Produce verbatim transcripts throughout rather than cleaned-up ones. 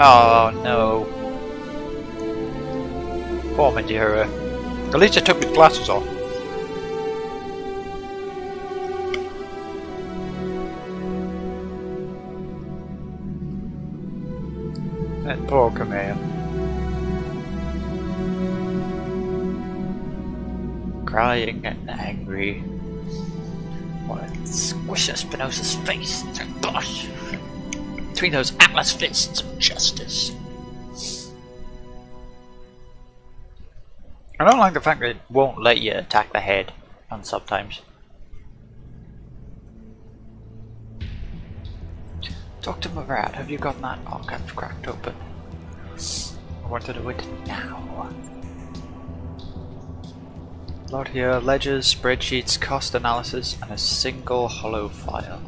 Oh no. Poor Mandira. At least I took my glasses off. And poor Camille. Crying and angry. Wanna squish Espinosa's face into gosh between those Atlas fists of justice. I don't like the fact that it won't let you attack the head and sometimes. Doctor Mavrat, have you got that archive cracked open? I want to do it now. Load here, ledgers, spreadsheets, cost analysis, and a single hollow file.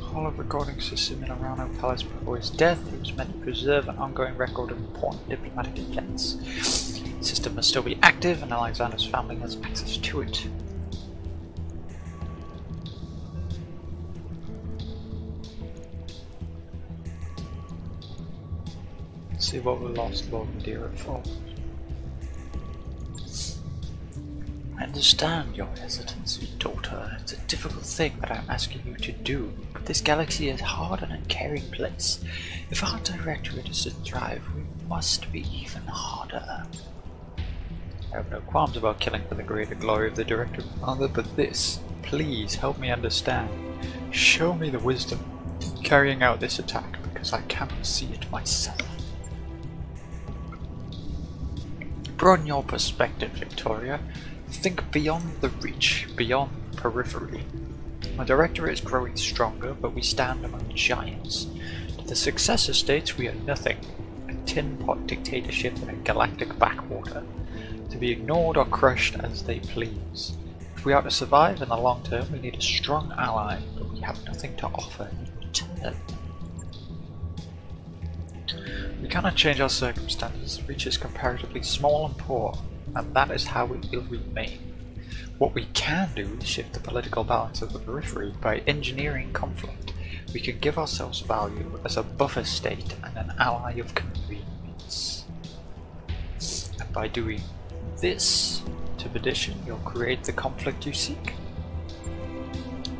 Hollow recording system in Arano Palace before his death. It was meant to preserve an ongoing record of important diplomatic events. The system must still be active, and Alexander's family has access to it. See what we lost Lord Mandira for. I understand your hesitancy, daughter. It's a difficult thing that I'm asking you to do, but this galaxy is a hard and uncaring place. If our Directorate is to thrive, we must be even harder. I have no qualms about killing for the greater glory of the Directorate, Father, but this, please help me understand. Show me the wisdom in carrying out this attack, because I cannot see it myself. Broaden your perspective, Victoria. Think beyond the Reach, beyond the periphery. Our Directorate is growing stronger, but we stand among giants. To the successor states, we are nothing. A tin pot dictatorship in a galactic backwater. To be ignored or crushed as they please. If we are to survive in the long term, we need a strong ally, but we have nothing to offer in return. We cannot change our circumstances. Reach is comparatively small and poor, and that is how it will remain. What we can do is shift the political balance of the periphery by engineering conflict. We can give ourselves value as a buffer state and an ally of convenience. And by doing this to Perdition, you'll create the conflict you seek.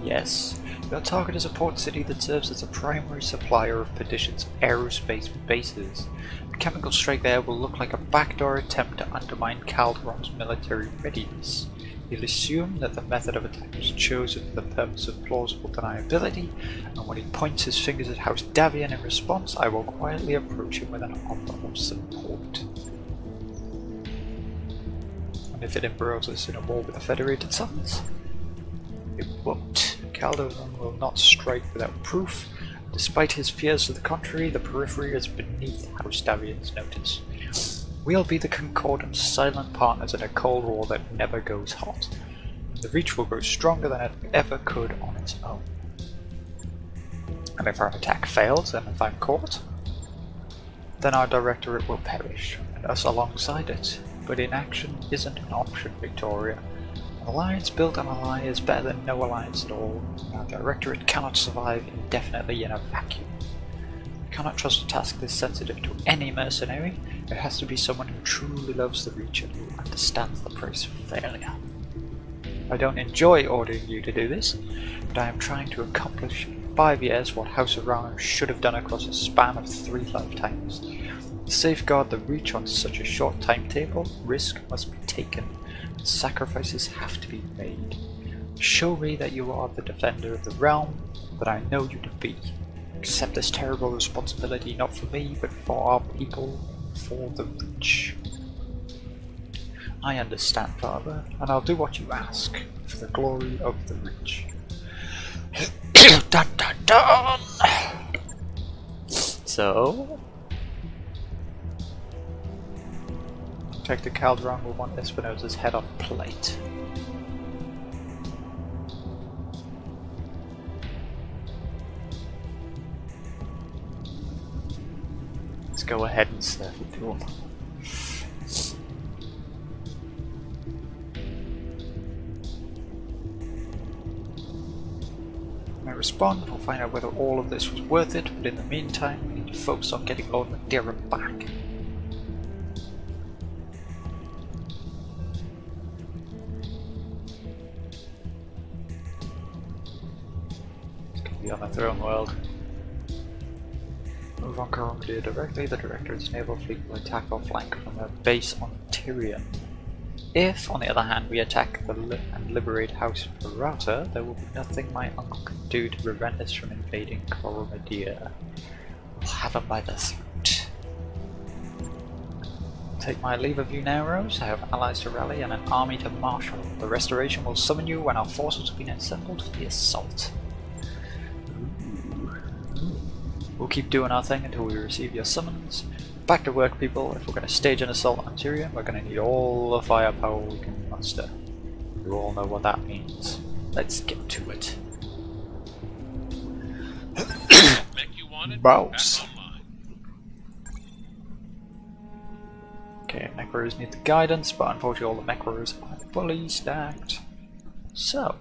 Yes. Your target is a port city that serves as a primary supplier of Perdition's aerospace bases. A chemical strike there will look like a backdoor attempt to undermine Calderon's military readiness. He'll assume that the method of attack was chosen for the purpose of plausible deniability, and when he points his fingers at House Davion in response, I will quietly approach him with an offer of support. And if it embroils us in a war with the Federated Suns, it won't. Calderon will not strike without proof. Despite his fears to the contrary, the periphery is beneath House Davion's notice. We'll be the Concordant silent partners in a cold war that never goes hot. The Reach will grow stronger than it ever could on its own. And if our attack fails, and if I'm caught, then our Directorate will perish, and us alongside it. But inaction isn't an option, Victoria. An alliance built on a lie is better than no alliance at all. Our Directorate cannot survive indefinitely in a vacuum. We cannot trust a task this sensitive to any mercenary. It has to be someone who truly loves the Reach and who understands the price of failure. I don't enjoy ordering you to do this, but I am trying to accomplish in five years what House Arano should have done across a span of three lifetimes. To safeguard the Reach on such a short timetable, risk must be taken. Sacrifices have to be made. Show me that you are the defender of the realm that I know you to be. Accept this terrible responsibility not for me, but for our people, for the Reach. I understand, Father, and I'll do what you ask, for the glory of the Reach. Dun dun dun! So? Protector Calderon will want Espinosa's head on plate. Let's go ahead and surf it through. may respond. We'll find out whether all of this was worth it, but in the meantime, we need to focus on getting Lord Mandira back. It's going to be on the throne world. Move on Coromodir directly. The Directorate's naval fleet will attack our flank from their base on Tyrion. If, on the other hand, we attack the li and liberate House Prata, there will be nothing my uncle can do to prevent us from invading Coromodir. We'll have him by the throat. Take my leave of you, Neuros. I have allies to rally and an army to marshal. The Restoration will summon you when our forces have been assembled for the assault. We'll keep doing our thing until we receive your summons. Back to work, people. If we're going to stage an assault on Tyrion, we're going to need all the firepower we can muster. You all know what that means. Let's get to it. Bows. Okay, Mechwarriors need the guidance, but unfortunately all the Mechwarriors are fully stacked. So.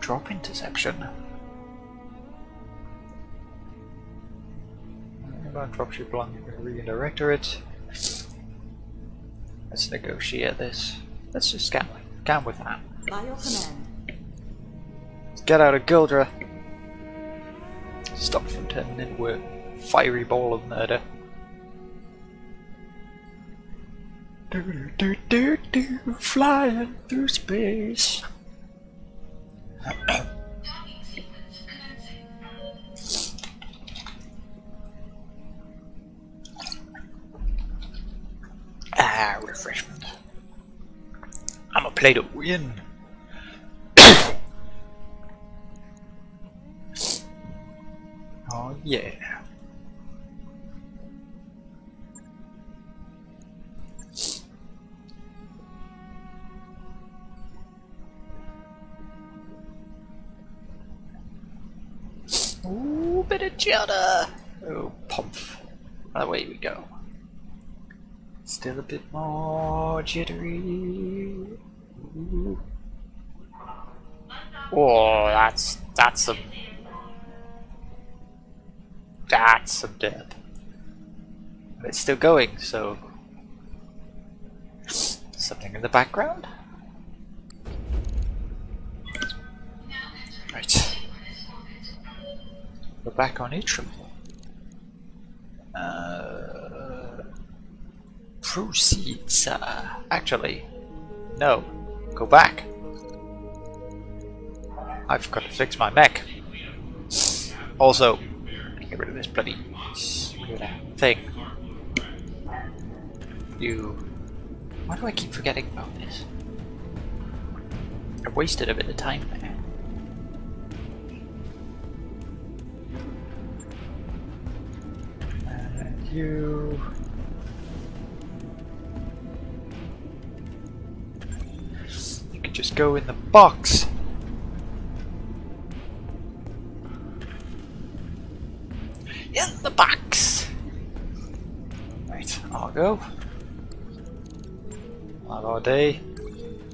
Drop interception. About dropship along, you can redirect it. Let's negotiate this. Let's just scan, scan with that. By your command. Let's get out of Gildra. Stop from turning into a fiery ball of murder. Do do do do, flying through space. Ah, refreshment. I'm a play to win. Oh yeah. Ooh, bit of cheddar! Oh, pump. Away we go. Still a bit more jittery. Ooh. Oh, that's that's some that's some depth. But it's still going, so something in the background. Right. We're back on Itrim. Uh, proceed, sir. Uh, actually, no. Go back. I've got to fix my mech. Also, get rid of this bloody thing. You. Why do I keep forgetting about this? I wasted a bit of time there. You you can just go in the box. In the box. Right, I'll go. Have our day.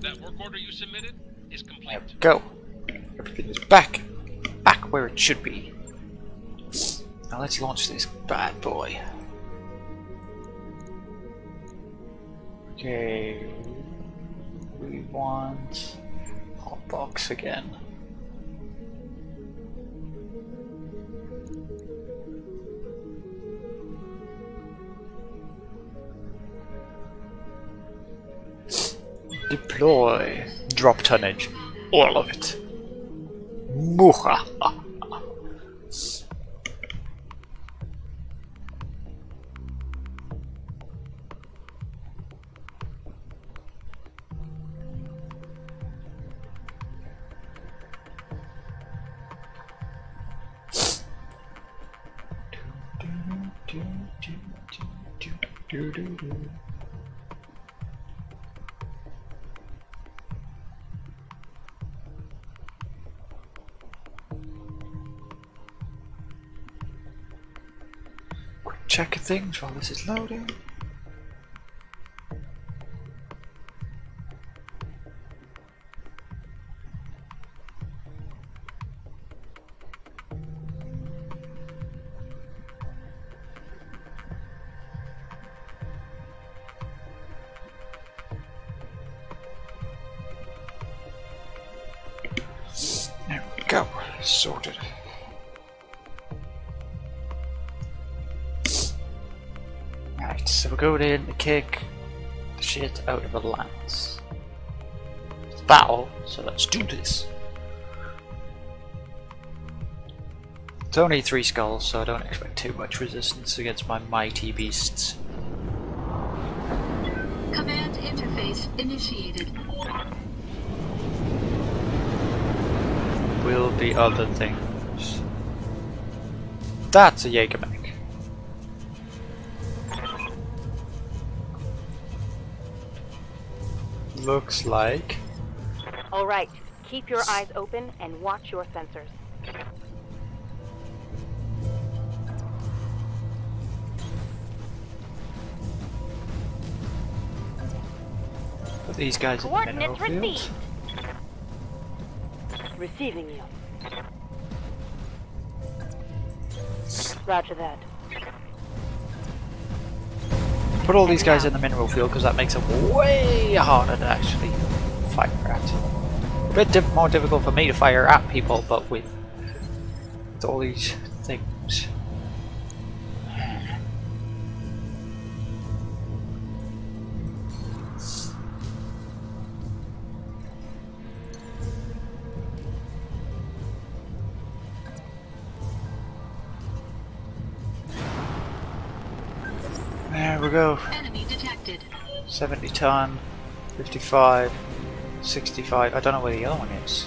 That work order you submitted is complete. There we go. Everything is back, back where it should be. Now let's launch this bad boy. Okay, we want our box again. Deploy. Drop tonnage. All of it. Muhaha. Check things while this is loading. sorted. Right, so we'll go in and kick the shit out of the lands. It's a battle, so let's do this. It's only three skulls, so I don't expect too much resistance against my mighty beasts. Command interface initiated. Will the other things? That's a Jaeger mech. Looks like. All right, keep your eyes open and watch your sensors. Put these guys in the mineral field. Receiving you. Roger that. Put all these guys in the mineral field because that makes it way harder to actually fire at. A bit diff more difficult for me to fire at people, but with, with all these things. Go. Enemy detected. seventy ton, fifty-five, sixty-five. I don't know where the other one is.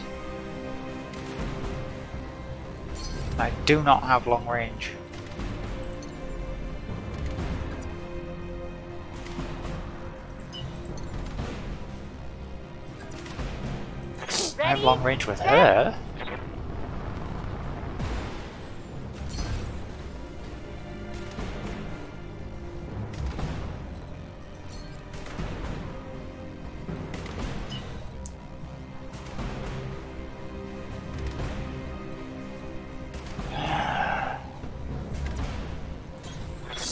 I do not have long range. Ready? I have long range with her.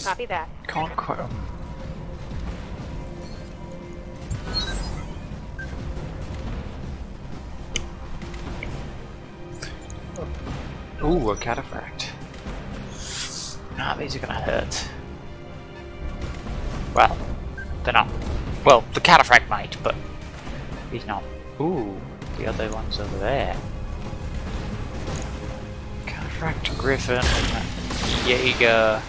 Copy that. Can't quite. Ooh, a cataphract. Ah, these are gonna hurt. Well, they're not. Well, the cataphract might, but he's not. Ooh, the other one's over there. Cataphract, Griffin, Jaeger.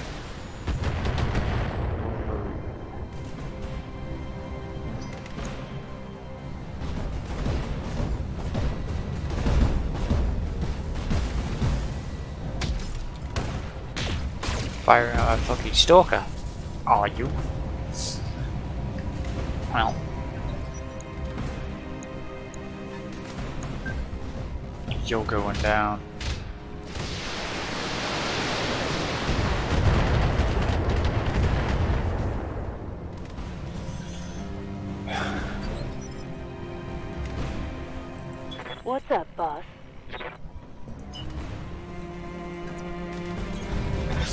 Firing at a fucking stalker, are you? Well, you're going down. What's up, boss?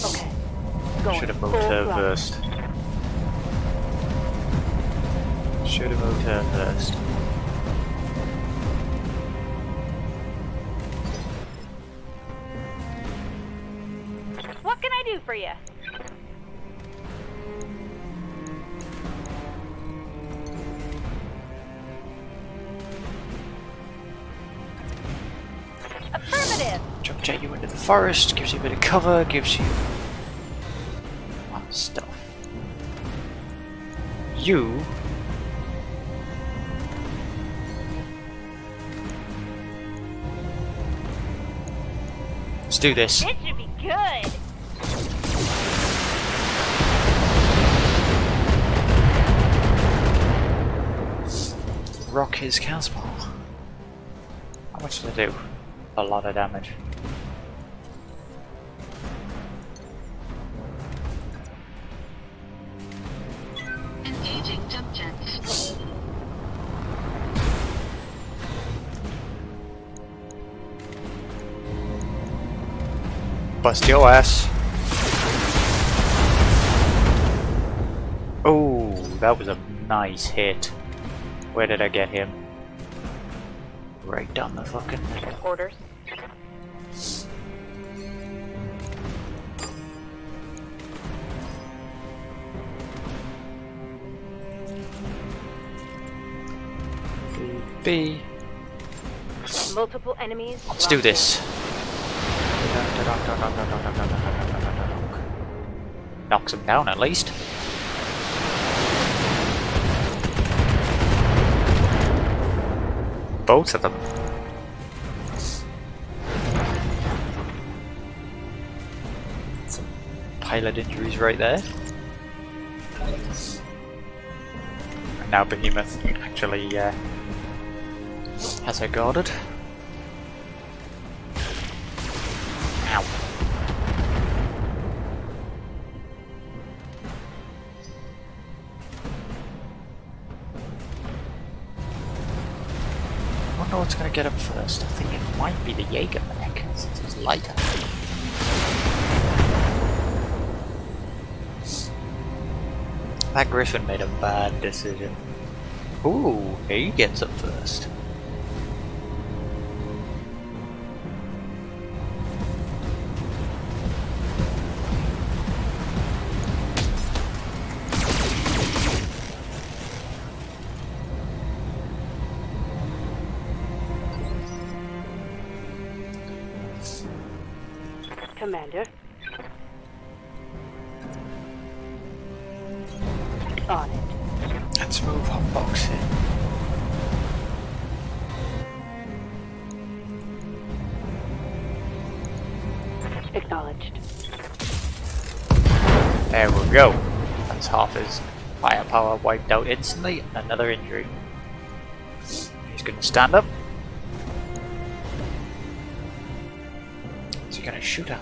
Okay. Should have moved her first. Should have moved her first. What can I do for you? Affirmative! Jump jet you into the forest, gives you a bit of cover, gives you stuff. You let's do this. It should be good. Rock his castle. How much did I do? A lot of damage. Bust your ass. Oh, that was a nice hit. Where did I get him? Right down the fucking... Orders. be. Multiple enemies. Let's do this. Knocks them down at least. Both of them. Some pilot injuries right there. And now Behemoth actually uh, has her guarded. What's going to get up first? I think it might be the Jaeger mech, since it's lighter. That Griffin made a bad decision. Ooh, he gets up first. Commander. On it. Let's move on boxing. Acknowledged. There we go. That's half his firepower wiped out instantly, and another injury. He's gonna stand up. Is he gonna shoot at?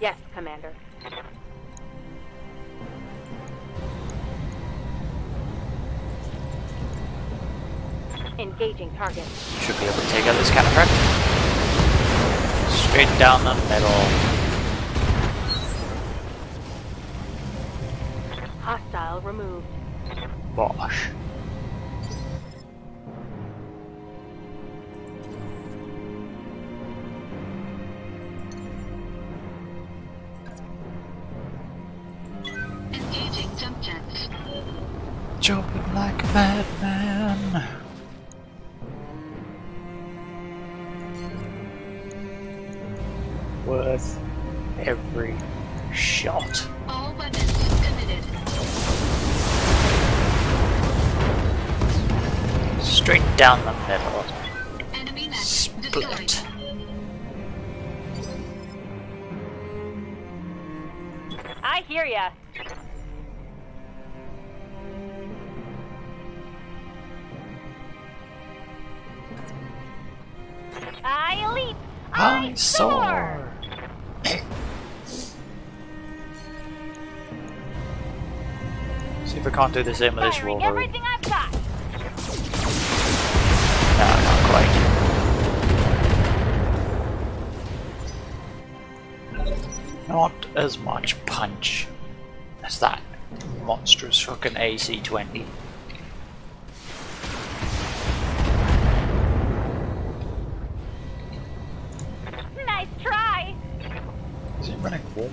Yes, Commander. Engaging target. Should be able to take out this cataphract. Straight down the middle. Hostile removed. Bosh. Jumping like a madman. Worth every shot. All weapons committed. Straight down the middle. Enemy match. Split. I hear ya. I leap! I, I soar! See if I can't do the same with this Wolverine. Everything I've got. No, not quite. Not as much punch as that monstrous fucking A C twenty.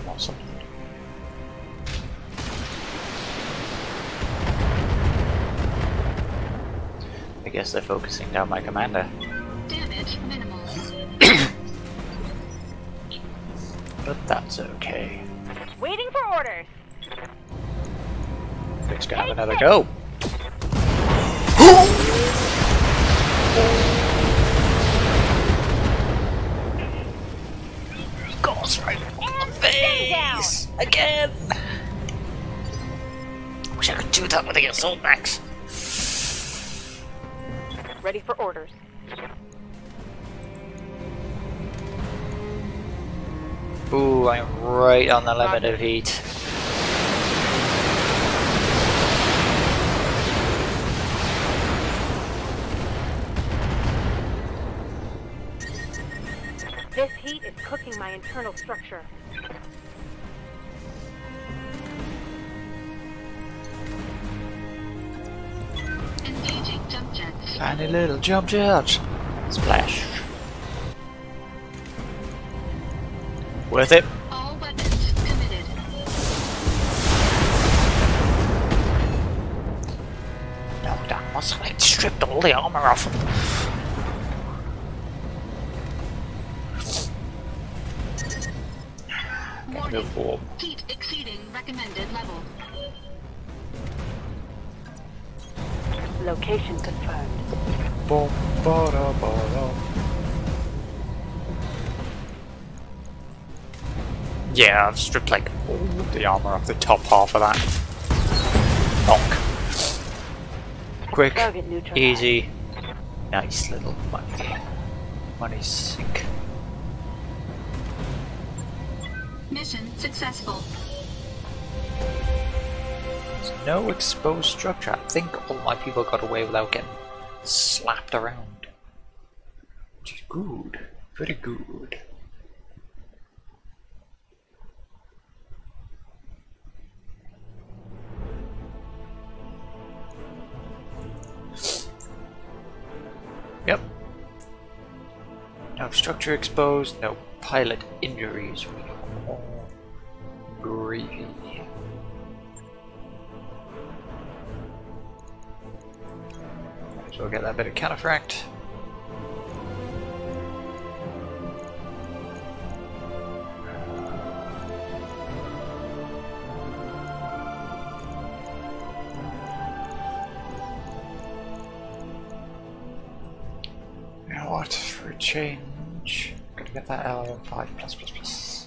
Or something. I guess they're focusing down my commander. Damage minimal. But that's okay. Waiting for orders. Vic's gonna have another go. God's right. Face! Again! Wish I could do that with the assault max. Ready for orders. Ooh, I'm right on the limit of heat. This heat is cooking my internal structure. Engaging jump jets. Tiny little jump jets. Splash. Worth it. All weapons committed. No, that must have like stripped all the armor off him. Warning. Heat exceeding recommended level. Location confirmed. Boom, ba-da, ba-da. Yeah, I've stripped like all the armor off the top half of that. Knock. Quick, easy, nice little money. Money's sick. Mission successful. There's no exposed structure. I think all my people got away without getting slapped around. Which is good. Very good. Yep. No structure exposed, no pilot injuries. Griffin. So we'll get that bit of cataphract. You know what? For a change, I'm gonna get that L M five plus plus plus.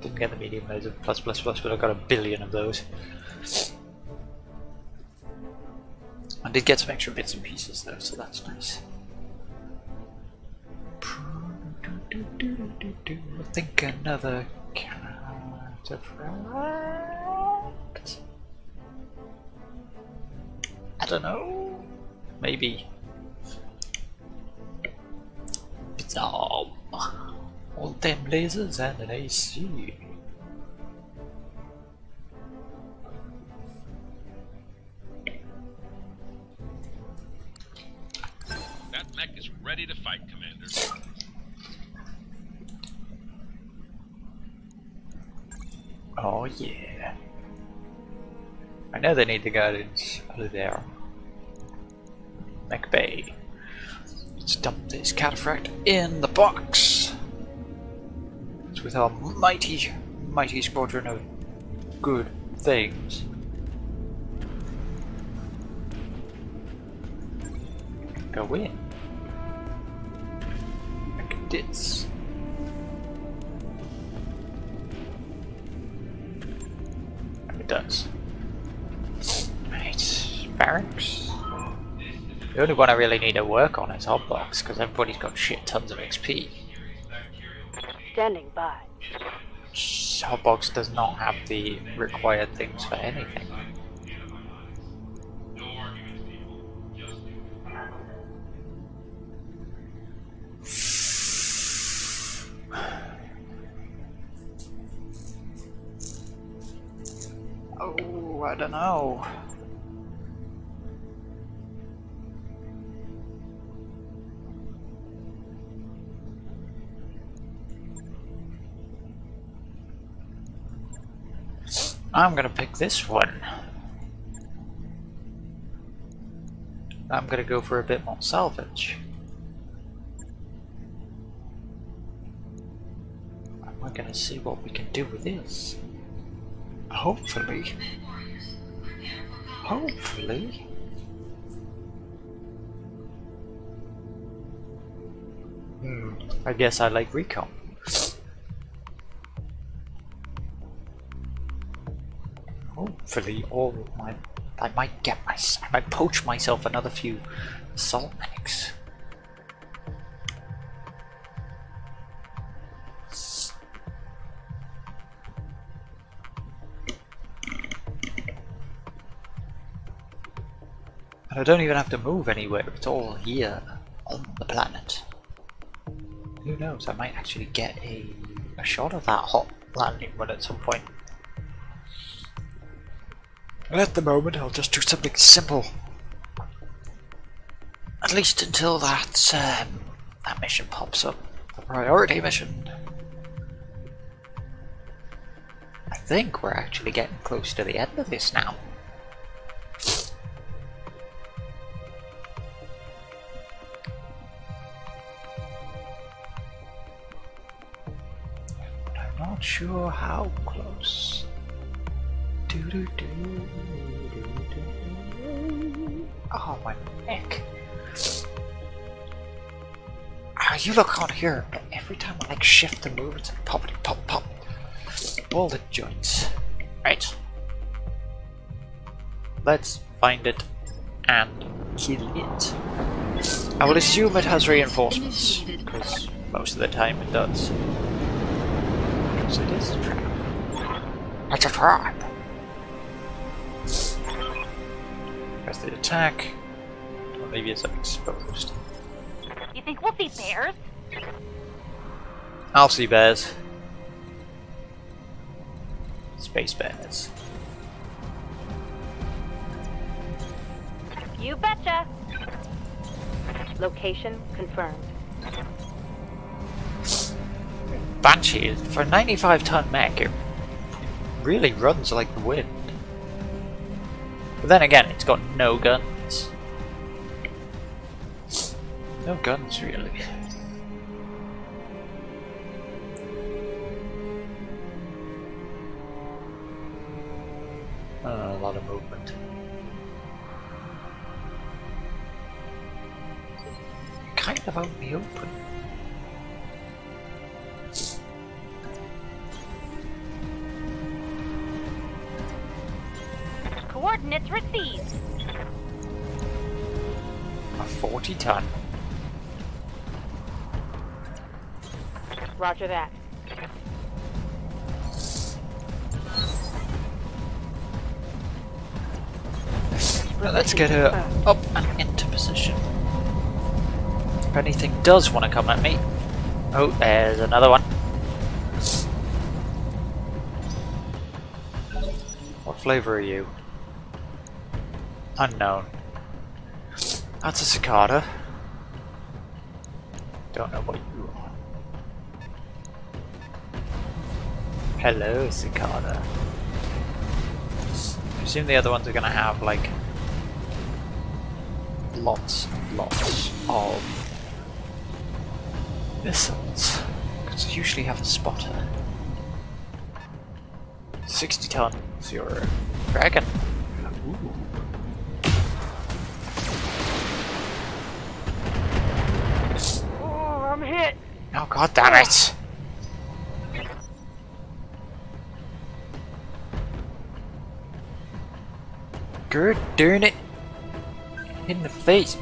Didn't get the medium laser plus plus plus, but I got a billion of those. I did get some extra bits and pieces though, so that's nice. I think another cataphract. I don't know. Maybe. Bizarre. All them lasers and an A C. That mech is ready to fight, Commander. Oh yeah. I know they need the guardians over there. Mech bay. Let's dump this cataphract in the box. With our mighty, mighty squadron of good things. Go in. Like this. And it does. Right, barracks. The only one I really need to work on is Hotbox, because everybody's got shit tons of X P. Standing by. Hotbox does not have the required things for anything. Oh, I don't know. I'm gonna pick this one. I'm gonna go for a bit more salvage. And we're gonna see what we can do with this. Hopefully. Hopefully. Hmm. I guess I like recon. Hopefully, all my I might get my I might poach myself another few salt mechs. And I don't even have to move anywhere; it's all here on the planet. Who knows? I might actually get a a shot of that hot landing one at some point. And at the moment, I'll just do something simple. At least until that um, that mission pops up. The priority mission. I think we're actually getting close to the end of this now. I'm not sure how close. Do do do do do. Oh my neck. Ah, you look on here. Every time I like shift and move, it's like poppity pop pop. All the joints. Right. Let's find it and kill it. I will assume it has reinforcements, because most of the time it does. Because it is a trap. It's a trap. Press the attack. Or maybe it's exposed. You think we'll see bears? I'll see bears. Space bears. You betcha! Location confirmed. Banshee, for a ninety-five ton mech, it really runs like the wind. But then again, it's got no guns. No guns, really. Uh, a lot of movement. Kind of out in the open. Coordinates received. A forty ton. Roger that. Now let's get her up and into position. If anything does want to come at me. Oh, there's another one. What flavor are you? Unknown. That's a cicada. Don't know what you are. Hello, cicada. I assume the other ones are going to have, like, lots and lots of missiles, because I usually have a spotter. sixty ton, zero. Dragon. Ooh. Oh, I'm hit! Oh, god damn it! Good darn it! In the face.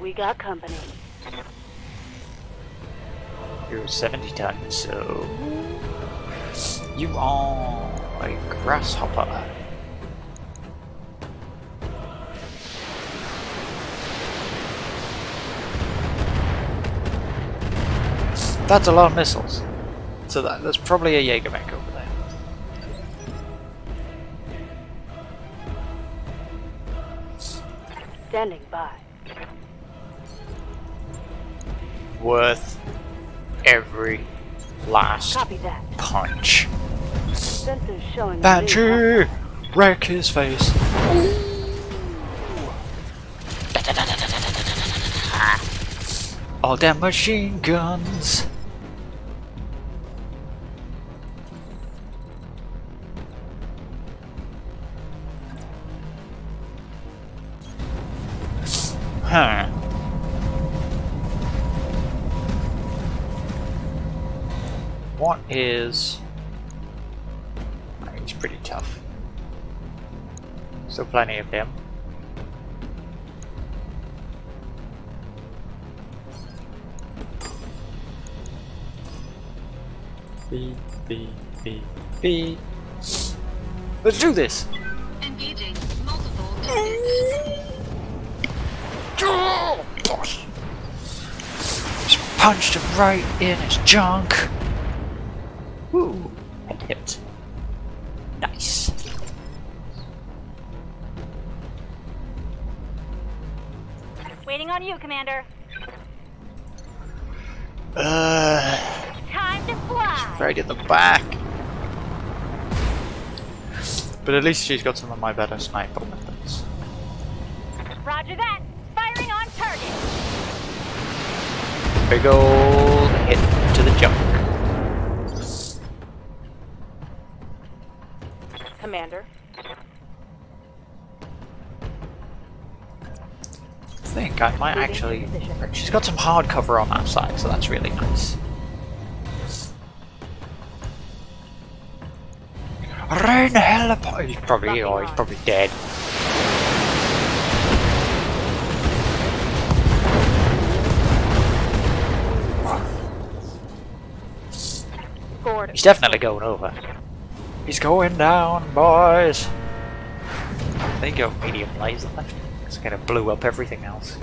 We got company. You're seventy ton, so you are a grasshopper. That's a lot of missiles. So that there's probably a Jaeger mech over there. Standing by. Worth every last Copy that. punch. Banshee! Wreck his face. Da, da, da, da, da, da, da. All damn machine guns. Huh. What is... He's pretty tough. Still plenty of him. Beep, beep, beep, beep. Let's do this! Engaging multiple targets. Gosh. Just punched him right in his junk. Woo! And hit. Nice. Waiting on you, Commander. Uh, Time to fly. Right in the back. But at least she's got some of my better sniper weapons. Roger that. Firing on target. Big old hit to the junk. Commander. I think I might actually... She's got some hard cover on that side, so that's really nice. Rain hell upon... He's probably... Oh, he's probably dead. He's definitely going over. He's going down, boys! There you go, medium laser left. It's kind of blew up everything else.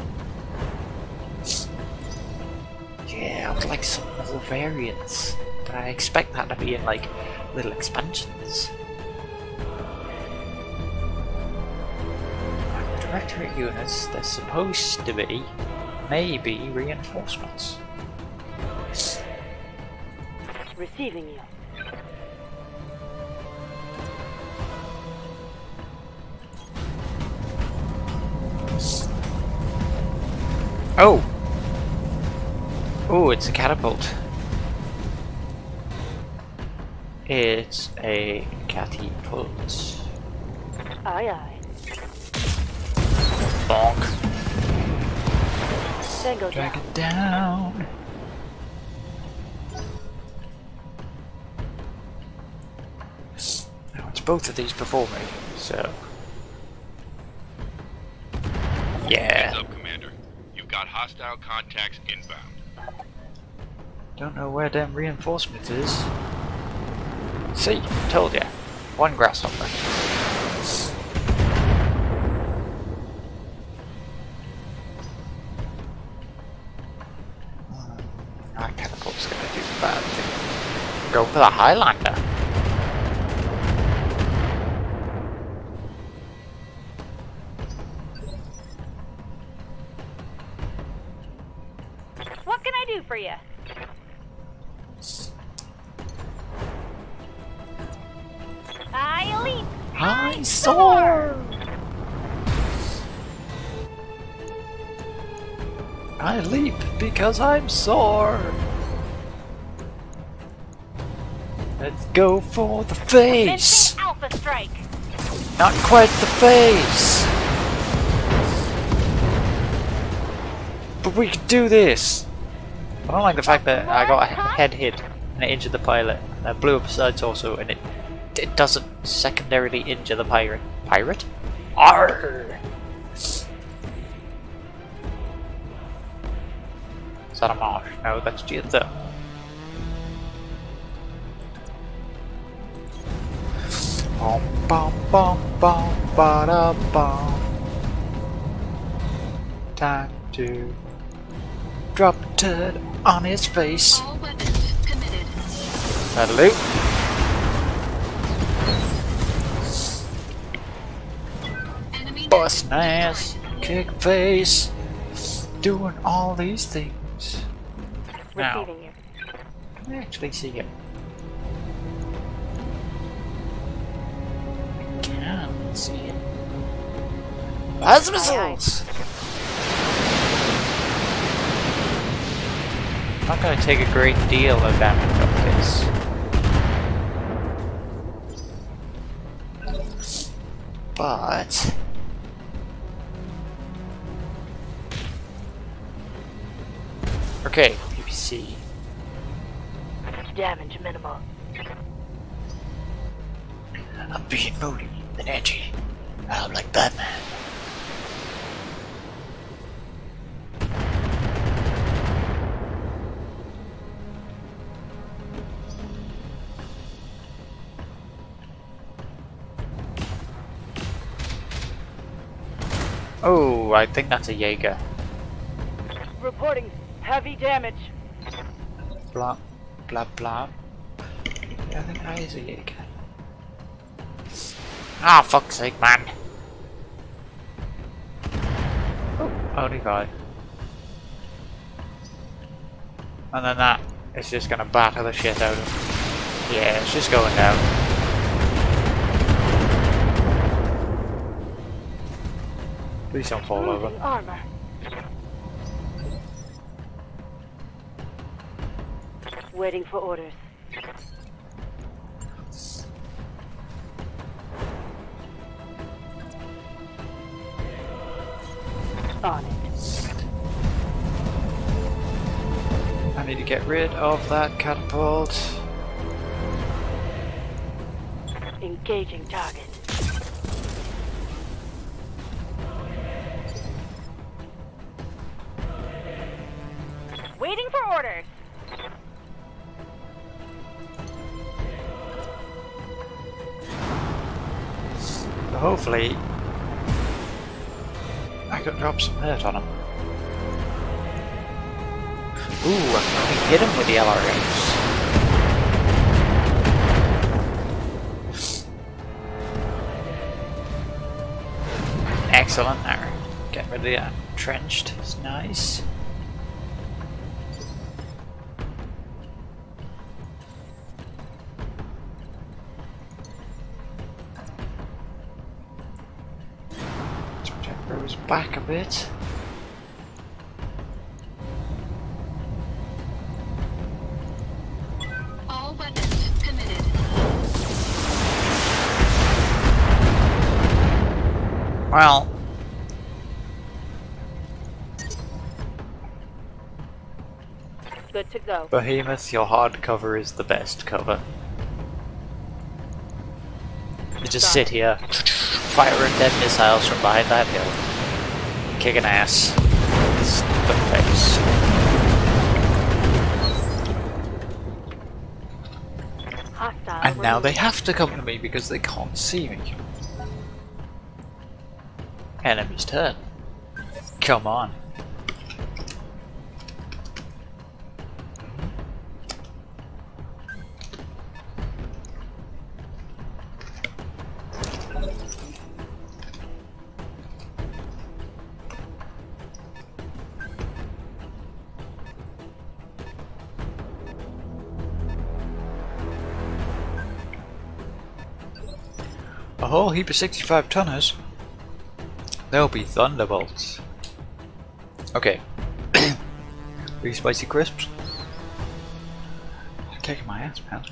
Yeah, I would like some other variants, but I expect that to be in like little expansions. And the Directorate units, they're supposed to be maybe reinforcements. Receiving you. Oh! Oh, it's a catapult. It's a catapult. Aye aye. Bonk. Drag it down. Now it's both of these before me, so... Yeah. Hostile contacts inbound. Don't know where damn reinforcement is. See, told ya. One grasshopper. That catapult's gonna do the bad thing. Go for the Highlander. For you. I leap. I soar. I leap because I'm sore. Let's go for the face. Alpha strike. Not quite the face, but we can do this. I don't like the fact that I got a head hit and it injured the pilot. And I blew up his side torso and it it doesn't secondarily injure the pirate. Pirate? Arr! Is that a marsh? No, that's Giotto. Bom bom bom bom ba da bom. Time to drop a turd on his face. All weapons committed. Salute. Bustin' ass, kick face, doing all these things. Now, can I actually see him? I can't see him. Buzz missiles! I'm not going to take a great deal of damage off this, but okay, P P C. Damage minimal. I'm being moody and edgy. I'm like Batman. Oh, I think that's a Jaeger. Reporting heavy damage. Blah, blah, blah. I think that is a Jaeger. Ah, oh, fuck's sake, man. Oh, only five. and then that is just gonna batter the shit out of him. Yeah, it's just going down. Please don't fall over. Armor. Waiting for orders. On it. I need to get rid of that catapult. Engaging target. Waiting for orders. So hopefully I could drop some hurt on him. Ooh, I can only hit him with the L R As. Excellent arrow. Get rid of the uh, trenched. It's nice. Back a bit. All weapons committed. Well, good to go. Behemoth, your hard cover is the best cover. You just sit here, firing dead missiles from behind that hill. Kick an ass. It's the face. Hostile and now they have to come to me because they can't see me. Enemy's turn. Come on. A whole heap of sixty-five tonners. There'll be thunderbolts. Okay. Three spicy crisps. I'm kicking my ass, man.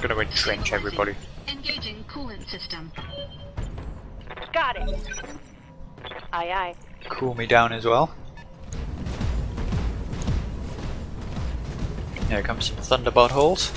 Gonna entrench everybody. Engaging coolant system. Got it. Aye aye. Cool me down as well. Here comes some thunderbolt holes.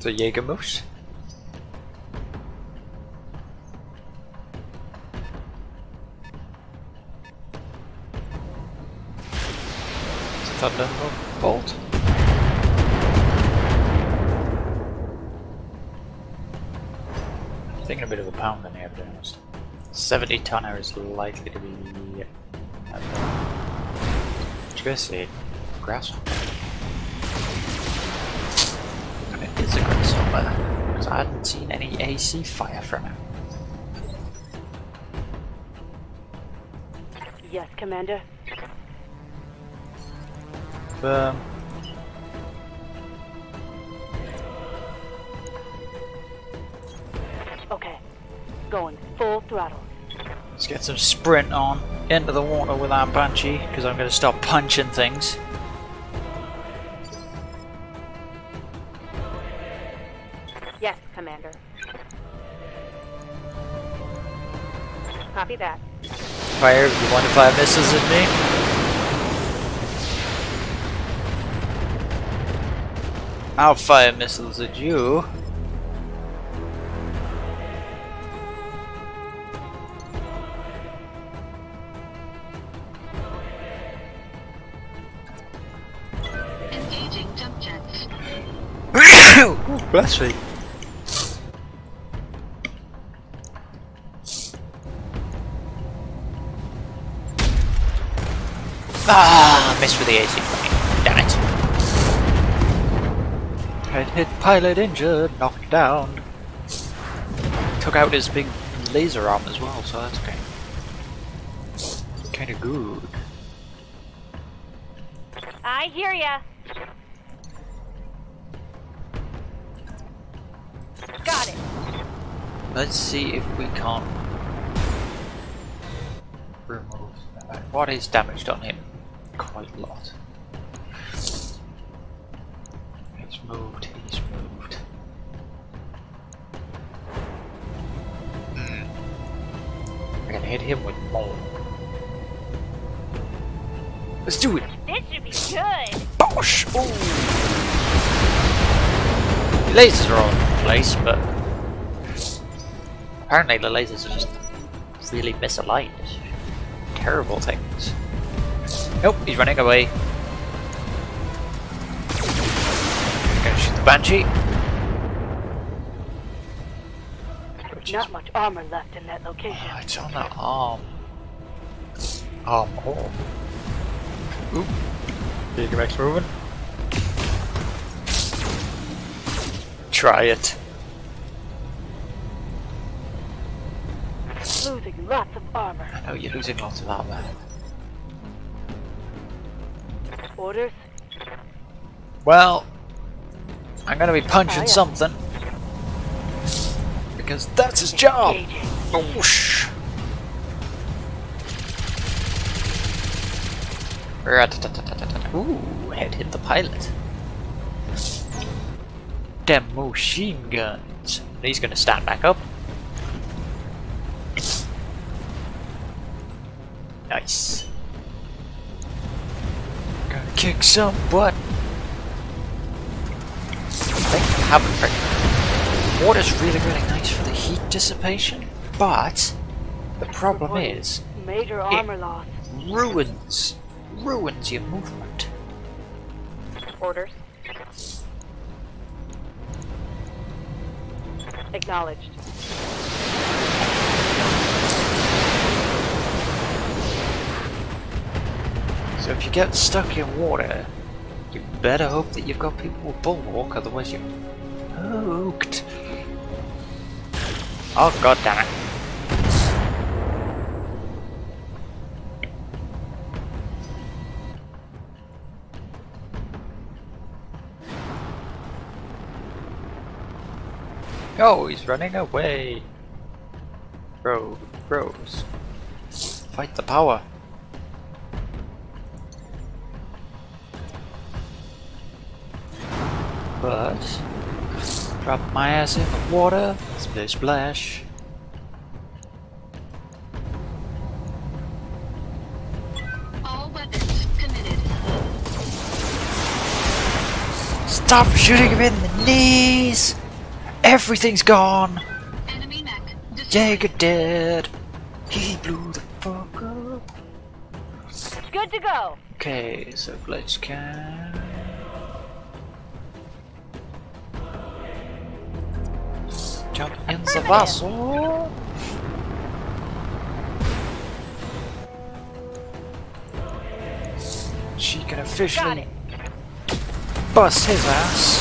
The Jaeger moves. Thunderbolt. I'm taking a bit of a pound in here, to be honest. seventy tonner is likely to be. Did you guys see grasshopper? It's a grasshopper, because I hadn't seen any A C fire from him. Yes, Commander. Um. Okay, going full throttle. Let's get some sprint on into the water with our Banshee, because I'm going to stop punching things. Yes, Commander. Copy that. Fire if you want to fire missiles at me. I'll fire missiles at you. subjects. Oh, bless me. Ah, missed with the A C point. Damn it. Head hit, pilot injured, knocked down. Took out his big laser arm as well, so that's okay. Kinda good. I hear ya. Got it. Let's see if we can't remove that. What is damaged on him? Quite a lot. He's moved. He's moved. Mm. I can hit him with more. Let's do it! This should be good! Bosh! Ooh! The lasers are all over the place, but apparently the lasers are just really misaligned. Terrible things. Nope, he's running away. Gonna shoot the Banshee. Which Not is... much armor left in that location. Oh, it's on that arm. Arm hole. Oop. Gigarex moving. Try it. Losing lots of armor. I know you're losing lots of armor. Orders? Well, I'm gonna be punching something. Because that's his job! Whoosh! Ooh, head hit the pilot. Damn machine guns. He's gonna stand back up. Nice. Gonna kick some butt. They haven't freaking. Water's really, really nice for the heat dissipation, but the problem is major armor loss. Ruins. Ruins your movement. Orders. Acknowledged. So if you get stuck in water, you better hope that you've got people with bulwark, otherwise you're hooked. Oh god damn it. Oh, he's running away! Bro, bros. Fight the power! But... drop my ass in the water, splish splash! All weapons committed. Stop shooting him in the knees! Everything's gone! Enemy mech Jaeger dead! He blew the fuck up! Good to go! Okay, so let's can... jump in the vessel! She can officially bust his ass!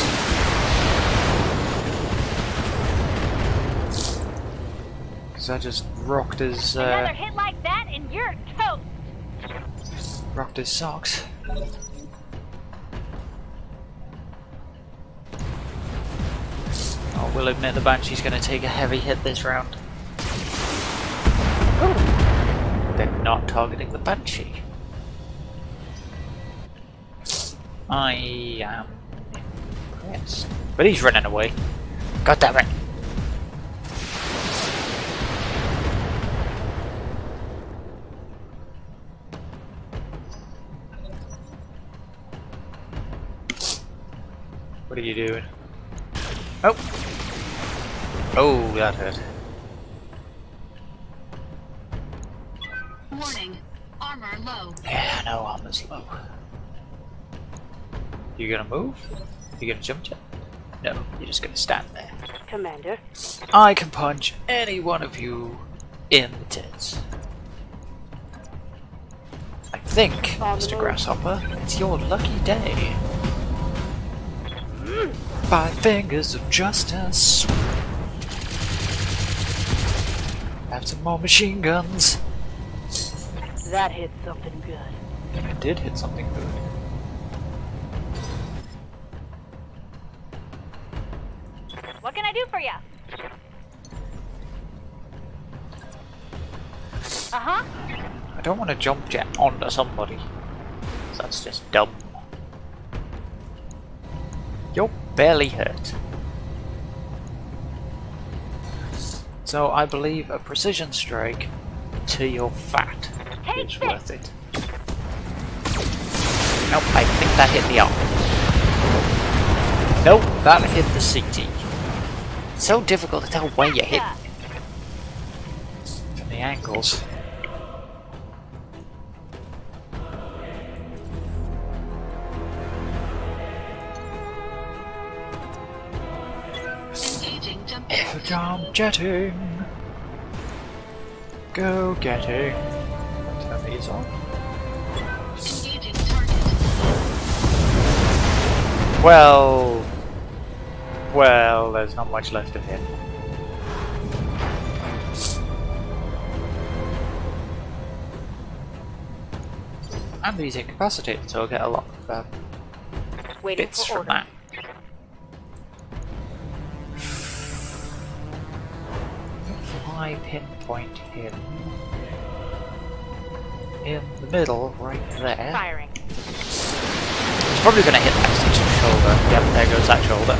I just rocked his. Uh, Another hit like that, and you're toast. Rocked his socks. I will admit the Banshee's going to take a heavy hit this round. Ooh. They're not targeting the Banshee. I am impressed, but he's running away. God damn it! What are you doing? Oh! Oh, that hurt. Warning. Armor low. Yeah, no, armor's low. You gonna move? You gonna jump jet? No, you're just gonna stand there. Commander, I can punch any one of you in the tits. I think, Mister Grasshopper, it's your lucky day. Five fingers of justice. Have some more machine guns. That hit something good. It did hit something good. What can I do for you? Uh-huh. I don't want to jump jet onto somebody. That's just dumb. You're barely hurt. So I believe a precision strike to your fat Take is worth it. it. Nope, I think that hit the arm. Nope, that hit the C T. It's so difficult to tell where you hit from the angles. Jump jetting! Go getting! Turn these on. Well... Well, there's not much left of him. And he's incapacitated, so I'll get a lot of uh, bits from order. that. I pinpoint him in the middle, right there. Firing. It's probably going to hit that section shoulder. Yep, there goes that shoulder.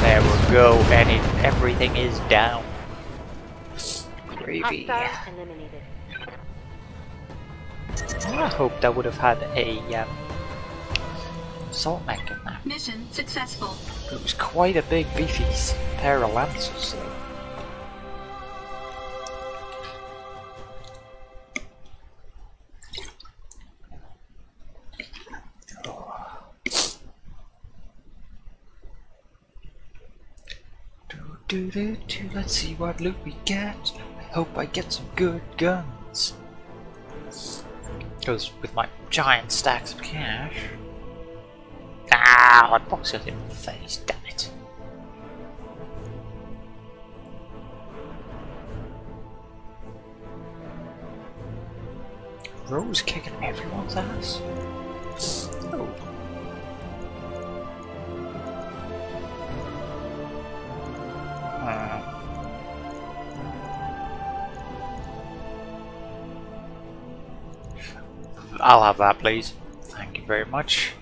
There we go, and it, everything is down. Gravy. I hope that would have had a um, salt mech in there. Mission successful. It was quite a big, beefy pair of lancers, though. Do, do, do. Let's see what loot we get. I hope I get some good guns. Because with my giant stacks of cash. Ah, I boxed it in the face, damn it. Rose kicking everyone's ass. Oh. I'll have that, please. Thank you very much.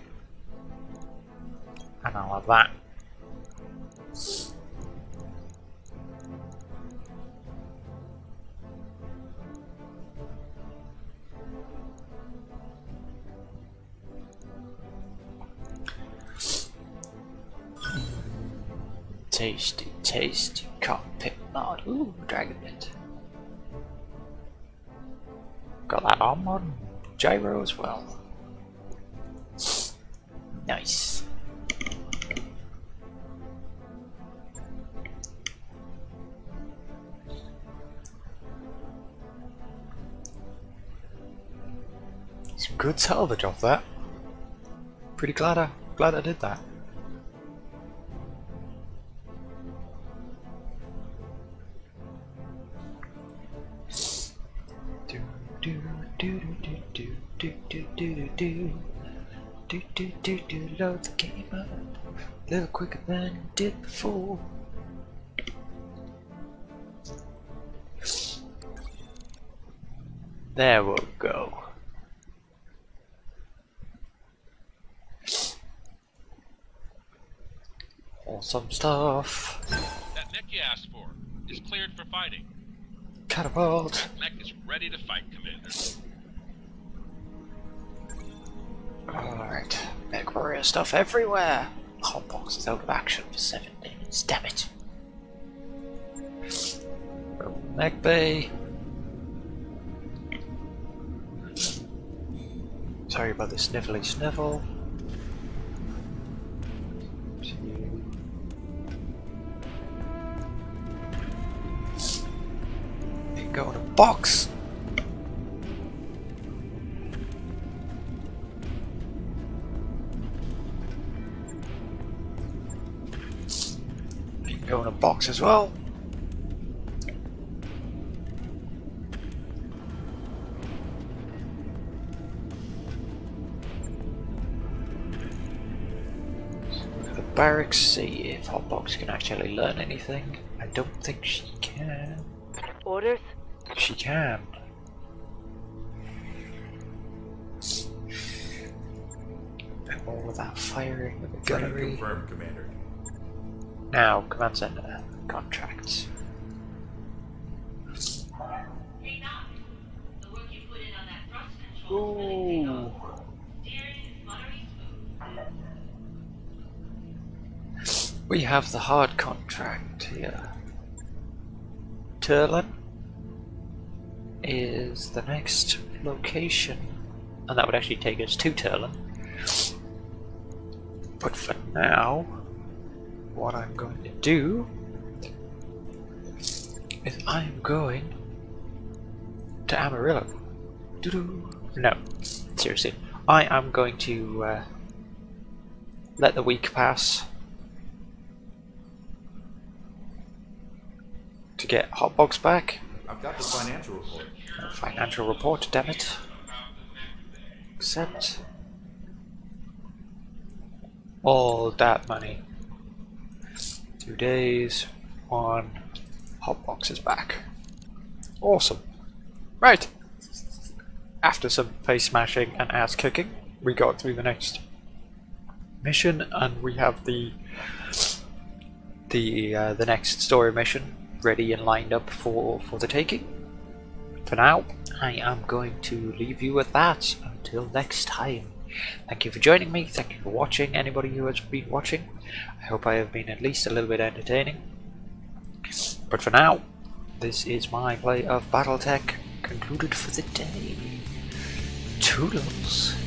And I'll have that. Tasty, tasty cockpit mod. Ooh, dragon bit. Got that arm on. Gyro as well. Nice. Some good salvage off that. Pretty glad I glad I did that. Do-do-do-do, load the game up a little quicker than you did before. There we'll go. Awesome stuff. That mech you asked for is cleared for fighting. Catapult. That mech is ready to fight, Commander. Alright, Mechwarrior stuff everywhere! Hotbox is out of action for seven minutes, damn it! Mech Bay! Sorry about the sniffly sniffle. There you go, in a box. There you go, in a box as well. Barracks, see if Hotbox can actually learn anything. I don't think she can. Orders? She can. Bit more without firing with the gunnery. Confirmed, Commander. Now, command center. Contracts. Hey, Doc. The work you put in on that thrust control is really taking off. We have the hard contract here. Turlin is the next location, and that would actually take us to Turlin. But for now, what I'm going to do is I'm going to Amarillo. Doo-doo. No, seriously, I am going to uh, let the week pass. To get Hotbox back. I've got the financial report. A financial report, damn it. Accept. All that money. Two days. One. Hotbox is back. Awesome. Right. After some face smashing and ass kicking, we got through the next mission, and we have the the uh, the next story mission. Ready and lined up for for the taking. For now, I am going to leave you with that. Until next time, thank you for joining me, thank you for watching, anybody who has been watching. I hope I have been at least a little bit entertaining. But for now, this is my play of Battletech concluded for the day. Toodles.